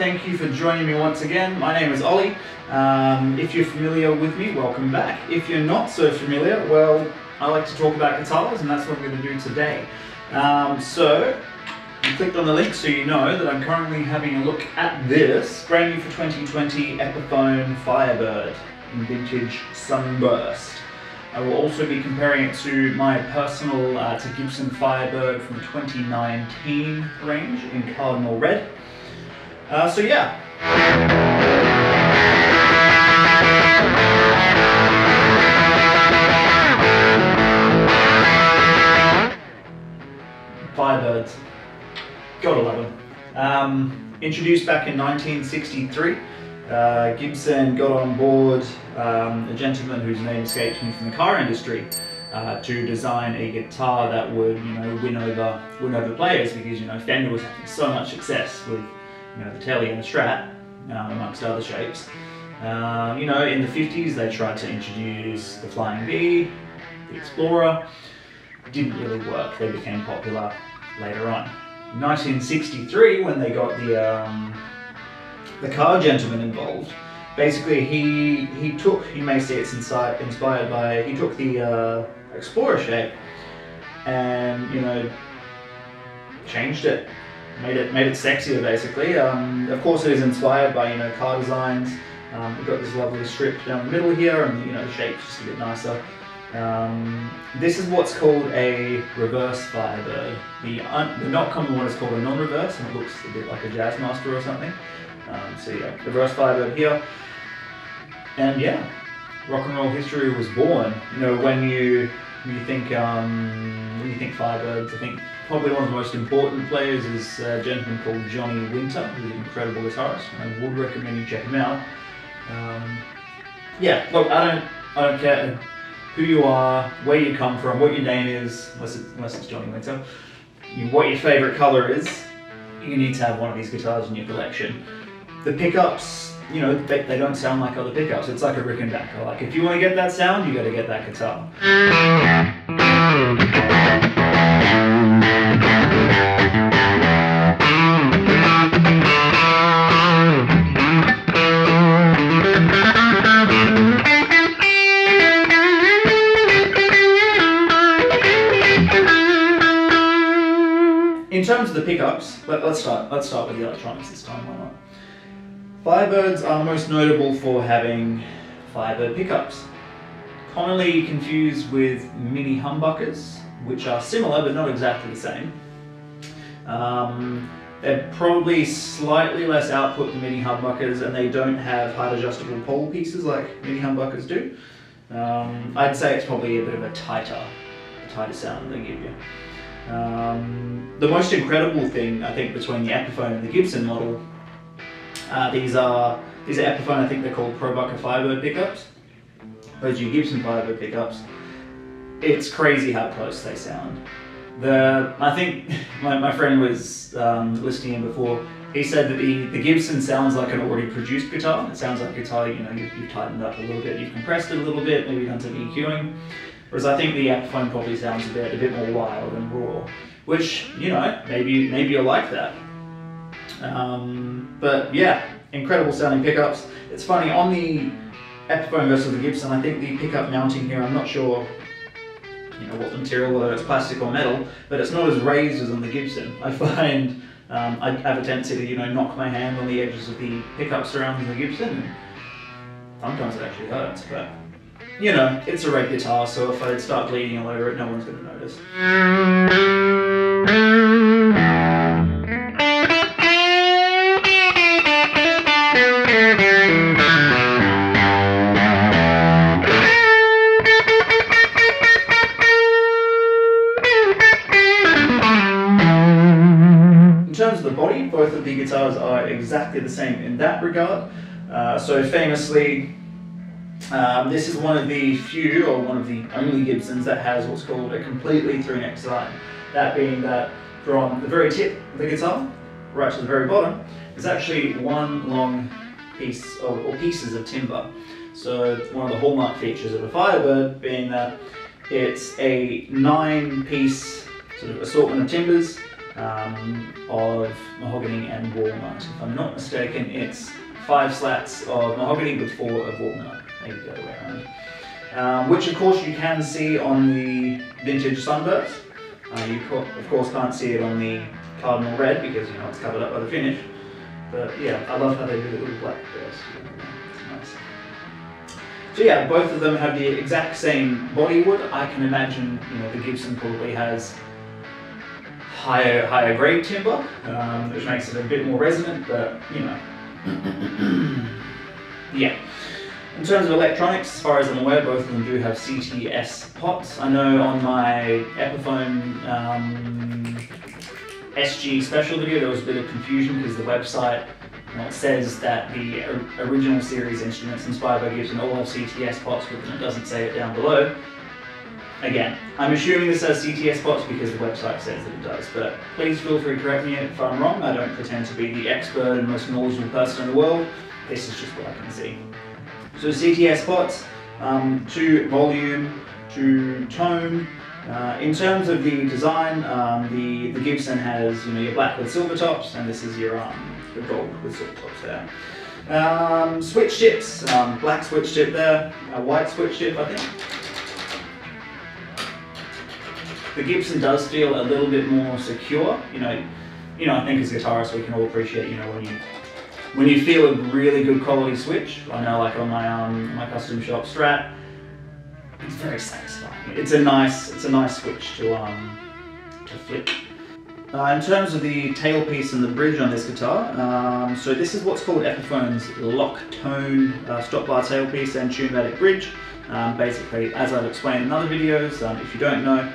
Thank you for joining me once again. My name is Ollie. If you're familiar with me, welcome back. If you're not so familiar, well, I like to talk about guitars, and that's what I'm going to do today. So, you clicked on the link so you know that I'm currently having a look at this brand new for 2020 Epiphone Firebird in Vintage Sunburst. I will also be comparing it to my personal to Gibson Firebird from 2019 range in Cardinal Red. So yeah. Firebirds. Gotta love them. Introduced back in 1963. Gibson got on board a gentleman whose name escapes me from the car industry to design a guitar that would, you know, win over players, because, you know, Fender was having so much success with, you know, the Tele and the Strat, amongst other shapes. You know, in the 50s they tried to introduce the Flying V, the Explorer. Didn't really work. They became popular later on. In 1963, when they got the car gentleman involved, basically he took, you may say it's inspired by, he took the Explorer shape and, you know, changed it, made it sexier basically. Of course it is inspired by, you know, car designs. We've got this lovely strip down the middle here, and, you know, the shape's just a bit nicer. This is what's called a reverse Firebird. The not common one is called a non-reverse, and it looks a bit like a Jazzmaster or something. So yeah, reverse Firebird here, and yeah, rock and roll history was born. You know, when you think Firebirds, I think probably one of the most important players is a gentleman called Johnny Winter, who's an incredible guitarist, and I would recommend you check him out. Yeah, look, I don't care who you are, where you come from, what your name is, unless it's Johnny Winter, what your favourite colour is. You need to have one of these guitars in your collection. The pickups, you know, they don't sound like other pickups. It's like a Rickenbacker. Like, if you want to get that sound, you got to get that guitar. In terms of the pickups, let's start with the electronics this time, why not? Firebirds are most notable for having Firebird pickups, commonly confused with mini humbuckers, which are similar but not exactly the same. They're probably slightly less output than mini humbuckers, and they don't have height adjustable pole pieces like mini humbuckers do. I'd say it's probably a bit of a tighter sound they give you. The most incredible thing, I think, between the Epiphone and the Gibson model, these are Epiphone, I think they're called ProBucker Firebird pickups. Those are Gibson Firebird pickups. It's crazy how close they sound. I think my friend was listening in before. He said that the Gibson sounds like an already produced guitar. It sounds like a guitar, you know, you've tightened up a little bit, you've compressed it a little bit, maybe done some EQing. Whereas I think the Epiphone probably sounds a bit more wild and raw, which, you know, maybe you'll like that. But yeah, incredible sounding pickups. It's funny, on the Epiphone versus the Gibson, I think the pickup mounting here, I'm not sure, you know, what material, whether it's plastic or metal, but it's not as raised as on the Gibson. I find I have a tendency to, you know, knock my hand on the edges of the pickup surrounding the Gibson. Sometimes it actually hurts, but, you know, it's a red guitar, so if I start bleeding all over it, no one's going to notice. In terms of the body, both of the guitars are exactly the same in that regard. So famously, this is one of the few, or one of the only Gibsons that has what's called a completely 3-neck design. That being that from the very tip of the guitar, right to the very bottom, is actually one long piece, or pieces of timber. So one of the hallmark features of a Firebird being that it's a 9-piece sort of assortment of timbers, of mahogany and walnut. If I'm not mistaken, it's 5 slats of mahogany with 4 of walnut. Maybe the other way around. Which of course you can see on the Vintage Sunburst. You of course can't see it on the Cardinal Red because you know it's covered up by the finish. But yeah, I love how they do the little black burst. It's nice. So yeah, both of them have the exact same bodywood. I can imagine, you know, the Gibson probably has higher grade timber, which makes it a bit more resonant. But you know, yeah. In terms of electronics, as far as I'm aware, both of them do have CTS pots. I know on my Epiphone SG special video there was a bit of confusion because the website says that the original series instruments inspired by Gibson all have CTS pots, but then it doesn't say it down below. Again, I'm assuming this has CTS pots because the website says that it does, but please feel free to correct me if I'm wrong. I don't pretend to be the expert and most knowledgeable person in the world. This is just what I can see. So CTS pots, to volume, to tone. In terms of the design, the Gibson has, you know, your black with silver tops, and this is your gold with silver tops there. Switch tips, black switch tip there, a white switch tip I think. The Gibson does feel a little bit more secure. You know, I think as guitarists we can all appreciate, you know, when you feel a really good quality switch. I know, like on my custom shop Strat, it's very satisfying. It's a nice switch to flip. In terms of the tailpiece and the bridge on this guitar, so this is what's called Epiphone's Lock Tone stop bar tailpiece and tunematic bridge. Basically, as I've explained in other videos, if you don't know,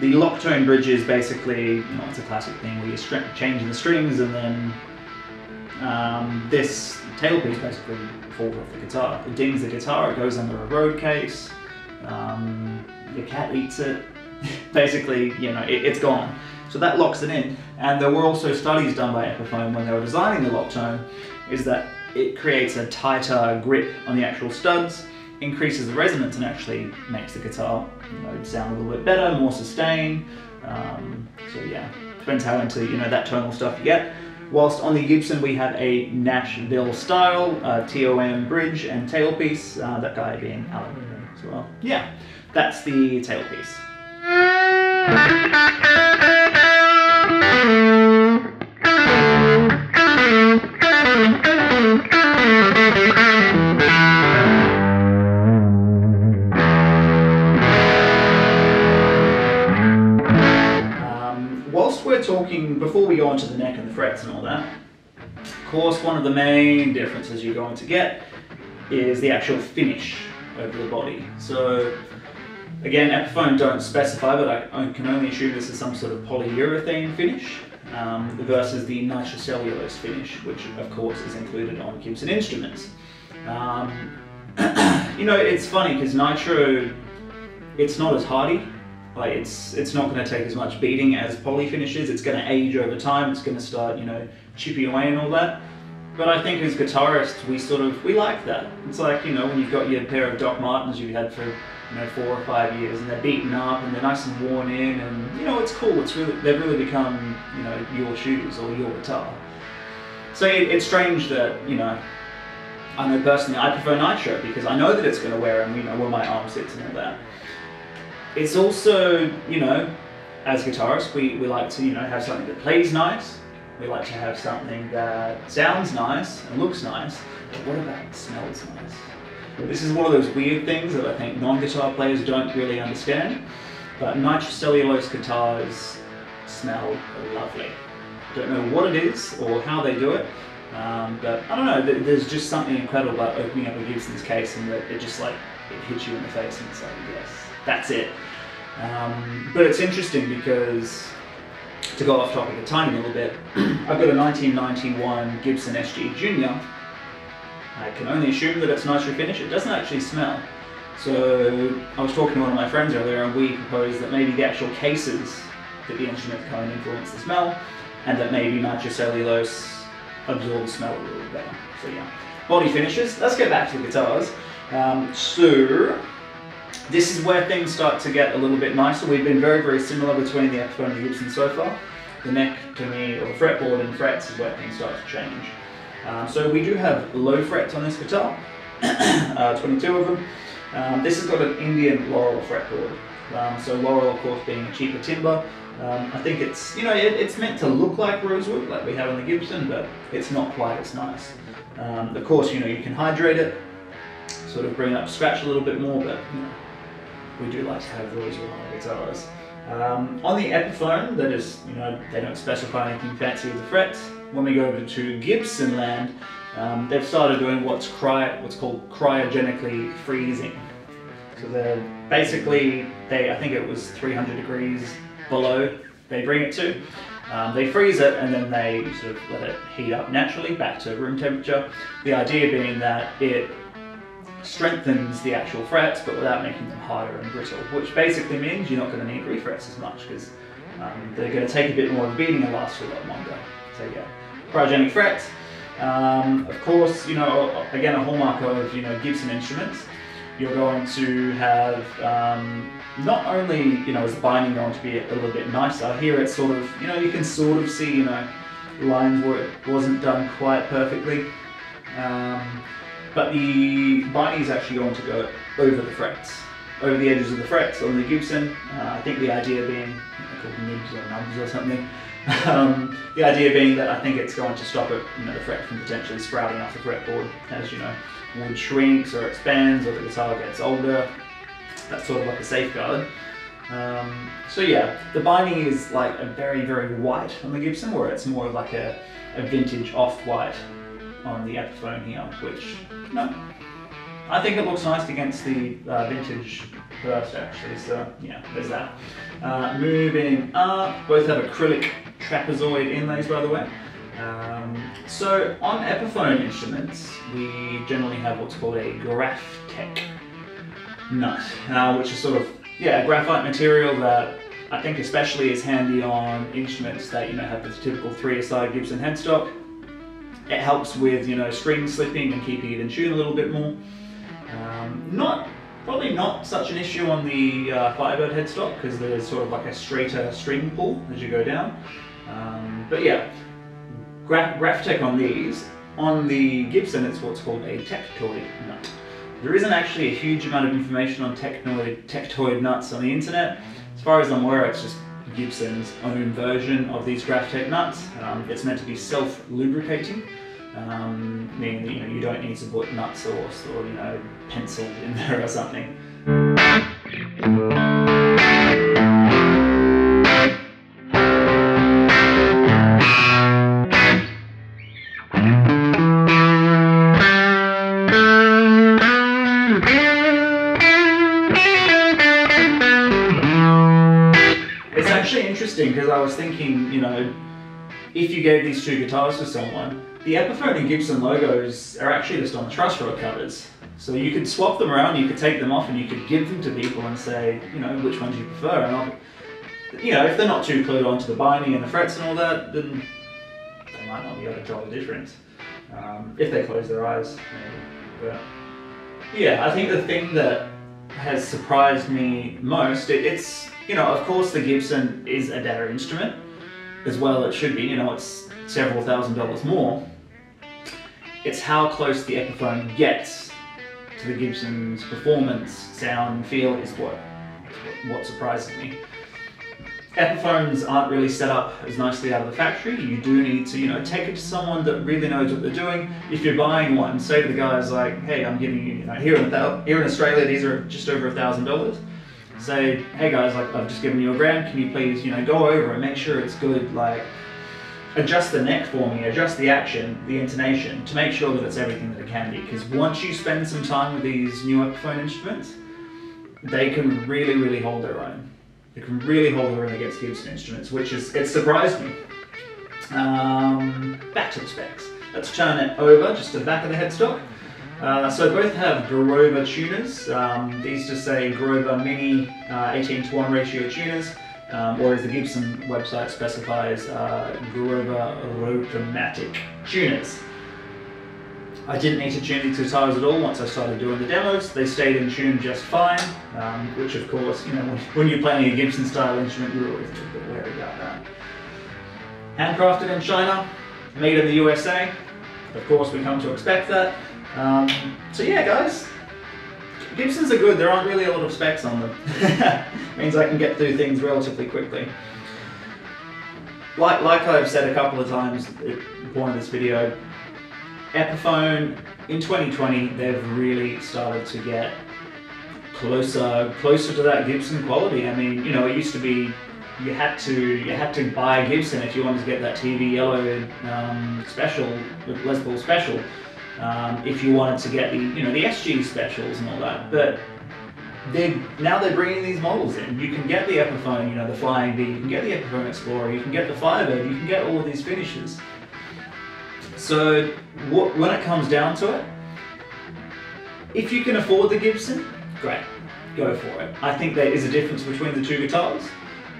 the Lock Tone bridge is basically, you know, it's a classic thing where you're changing the strings and then this tailpiece basically falls off the guitar. It dings the guitar, it goes under a road case, your cat eats it, basically, you know, it's gone. So that locks it in. And there were also studies done by Epiphone when they were designing the Lock Tone, is that it creates a tighter grip on the actual studs, increases the resonance and actually makes the guitar, you know, sound a little bit better, more sustained. So yeah, depends how into, you know, that tonal stuff you get. Whilst on the Gibson we have a Nashville style TOM bridge and tailpiece, that guy being aluminum as well. Yeah, that's the tailpiece. Talking before we go on to the neck and the frets and all that, of course one of the main differences you're going to get is the actual finish over the body. So again, Epiphone don't specify, but I can only assume this is some sort of polyurethane finish versus the nitrocellulose finish, which of course is included on Gibson instruments. You know, it's funny because nitro, it's not as hardy. Like it's not going to take as much beating as poly finishes. It's going to age over time. It's going to start, you know, chipping away and all that. But I think as guitarists, we like that. It's like, you know, when you've got your pair of Doc Martens you've had for, you know, 4 or 5 years, and they're beaten up and they're nice and worn in, and you know, it's cool. It's really, they've really become, you know, your shoes or your guitar. So it's strange that, you know, I know personally I prefer nitro because I know that it's going to wear, and you know where my arm sits and all that. It's also, you know, as guitarists, we like to, you know, have something that plays nice. We like to have something that sounds nice and looks nice. But what about smells nice? This is one of those weird things that I think non-guitar players don't really understand. But nitrocellulose guitars smell lovely. Don't know what it is or how they do it. But I don't know, there's just something incredible about opening up a Gibson's case and it just like, it hits you in the face and it's like, yes, that's it. But it's interesting because, to go off topic a tiny little bit, I've got a 1991 Gibson SG Junior. I can only assume that it's nitro finish. It doesn't actually smell. So I was talking to one of my friends earlier and we proposed that maybe the actual cases that the instrument come and influence the smell, and that maybe nitrocellulose absorbs smell a little better. So yeah, body finishes. Let's get back to the guitars. So this is where things start to get a little bit nicer. We've been very, very similar between the Epiphone and the Gibson so far. the neck to me, or the fretboard and frets is where things start to change. So we do have low frets on this guitar, 22 of them. This has got an Indian laurel fretboard. So laurel, of course, being cheaper timber. I think it's, you know, it's meant to look like rosewood, like we have on the Gibson, but it's not quite as nice. Of course, you know, you can hydrate it, sort of bring up scratch a little bit more, but you know, we do like to have rosewood on the guitars. On the Epiphone, that is, you know, they don't specify anything fancy with the frets. When we go over to Gibson land, they've started doing what's called cryogenically freezing. So they're basically, I think it was 300 degrees below they bring it to. They freeze it and then they sort of let it heat up naturally back to room temperature. The idea being that it strengthens the actual frets but without making them harder and brittle, which basically means you're not going to need refrets as much because they're going to take a bit more beating and last for a lot longer. So yeah, cryogenic frets. Of course, you know, again, a hallmark of, you know, Gibson instruments, you're going to have not only, you know, is the binding going to be a little bit nicer. Here it's sort of, you know, you can sort of see, you know, lines where it wasn't done quite perfectly. But the binding is actually going to go over the frets, over the edges of the frets on the Gibson. I think the idea being, I think they're called nibs or nubs or something. The idea being that I think it's going to stop it, you know, the fret from potentially sprouting off the fretboard as, you know, wood shrinks or expands or the guitar gets older. That's sort of like a safeguard. So yeah, the binding is like a very, very white on the Gibson, where it's more like a vintage off-white on the Epiphone here, which, no, I think it looks nice against the vintage burst actually, so yeah, there's that. Moving up, both have acrylic trapezoid inlays, by the way. So on Epiphone instruments, we generally have what's called a GraphTech nut, which is sort of, yeah, graphite material that I think especially is handy on instruments that, you know, have this typical 3-a-side Gibson headstock. It helps with, you know, string slipping and keeping it in tune a little bit more. Probably not such an issue on the Firebird headstock because there's sort of like a straighter string pull as you go down. But yeah, GraphTech on these. On the Gibson, it's what's called a Tectoid nut. There isn't actually a huge amount of information on Tectoid nuts on the internet. As far as I'm aware, it's just Gibson's own version of these GraphTech nuts. It's meant to be self-lubricating, meaning that, you know, you don't need to put nuts or you know, pencil in there or something. Because I was thinking, you know, if you gave these two guitars to someone, the Epiphone and Gibson logos are actually just on the truss rod covers. So you could swap them around, you could take them off, and you could give them to people and say, you know, which ones you prefer. And you know, if they're not too clued onto the binding and the frets and all that, then they might not be able to tell the difference. If they close their eyes, maybe. But yeah, I think the thing that has surprised me most, it's, you know, of course the Gibson is a better instrument, as well it should be, you know, it's several $1,000s more. It's how close the Epiphone gets to the Gibson's performance, sound, feel is what surprises me. Epiphones aren't really set up as nicely out of the factory. You do need to, you know, take it to someone that really knows what they're doing. If you're buying one, say to the guys like, hey, I'm giving you, you know, here in Australia, these are just over $1,000. Say, hey guys, like, I've just given you $1,000, can you please, you know, go over and make sure it's good, like, adjust the neck for me, adjust the action, the intonation, to make sure that it's everything that it can be, because once you spend some time with these new Epiphone instruments, they can really, really hold their own. They can really hold their own against Gibson instruments, which is, it surprised me. Back to the specs. Let's turn it over, just to the back of the headstock. So both have Grover tuners. These just say Grover Mini 18:1 ratio tuners, or as the Gibson website specifies, Grover Rotomatic tuners. I didn't need to tune these guitars at all once I started doing the demos. They stayed in tune just fine, which of course, you know, when you're playing a Gibson style instrument, you're always a little bit wary about that. handcrafted in China, made in the USA. Of course, we come to expect that. So yeah, guys, Gibsons are good. There aren't really a lot of specs on them. Means I can get through things relatively quickly. Like I've said a couple of times at the point of this video, Epiphone in 2020, they've really started to get closer to that Gibson quality. I mean, you know, it used to be you had to buy a Gibson if you wanted to get that TV yellow special, Les Paul special. If you wanted to get the, you know, the SG specials and all that, but now they're bringing these models in. You can get the Epiphone, you know, the Flying V, you can get the Epiphone Explorer, you can get the Firebird, you can get all of these finishes. So when it comes down to it, if you can afford the Gibson, great, go for it. I think there is a difference between the two guitars,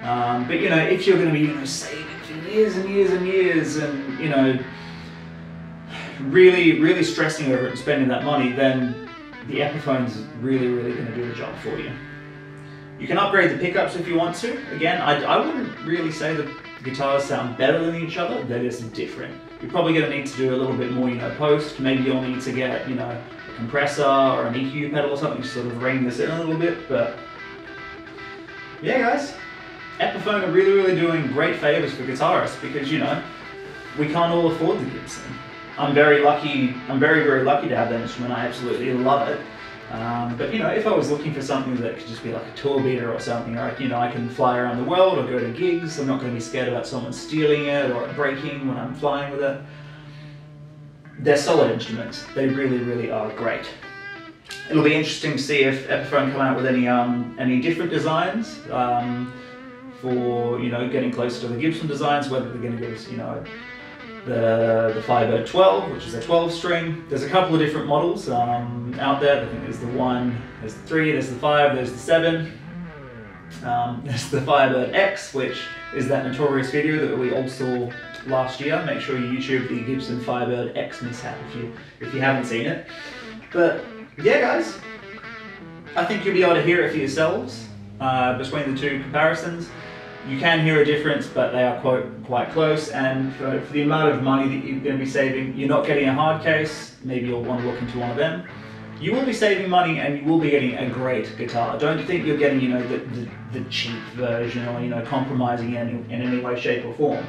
but you know, if you're going to be, you know, saving for years and years and years, and you know, really stressing over it and spending that money, then the Epiphone's really going to do the job for you. You can upgrade the pickups if you want to. Again, I wouldn't really say the guitars sound better than each other, they're just different. You're probably going to need to do a little bit more, you know, post. Maybe you'll need to get, you know, a compressor or an EQ pedal or something to sort of rein this in a little bit, but yeah, guys, Epiphone are really doing great favors for guitarists because, you know, we can't all afford the Gibson. I'm very lucky, I'm very lucky to have that instrument, I absolutely love it. But you know, if I was looking for something that could just be like a tour beater or something, or you know, I can fly around the world or go to gigs, I'm not going to be scared about someone stealing it or breaking when I'm flying with it. They're solid instruments, they really are great. It'll be interesting to see if Epiphone come out with any different designs for, you know, getting closer to the Gibson designs, whether they're going to give us, you know, the Firebird 12, which is a 12-string. There's a couple of different models out there. I think there's the 1, there's the 3, there's the 5, there's the 7. There's the Firebird X, which is that notorious video that we all saw last year. Make sure you YouTube the Gibson Firebird X mishap if you haven't seen it. But yeah, guys, I think you'll be able to hear it for yourselves between the two comparisons. You can hear a difference, but they are quite close, and for the amount of money that you're going to be saving, you're not getting a hard case. Maybe you'll want to look into one of them. You will be saving money and you will be getting a great guitar. Don't think you're getting, you know, the cheap version or, you know, compromising in any way, shape or form.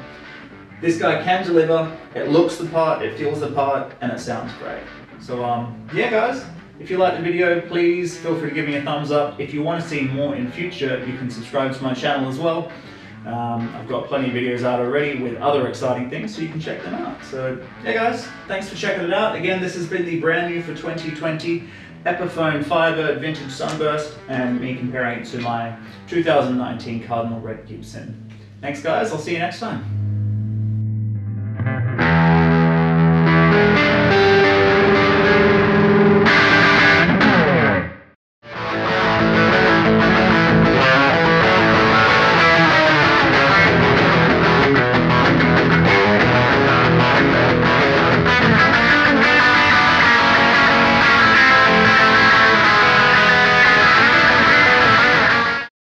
This guy can deliver, it looks the part, it feels the part, and it sounds great. So yeah, guys. If you liked the video, please feel free to give me a thumbs up. If you want to see more in future, you can subscribe to my channel as well. I've got plenty of videos out already with other exciting things, so you can check them out. So yeah, guys, thanks for checking it out. Again, this has been the brand new for 2020 Epiphone Firebird Vintage Sunburst, and me comparing it to my 2019 Cardinal Red Gibson. Thanks, guys, I'll see you next time.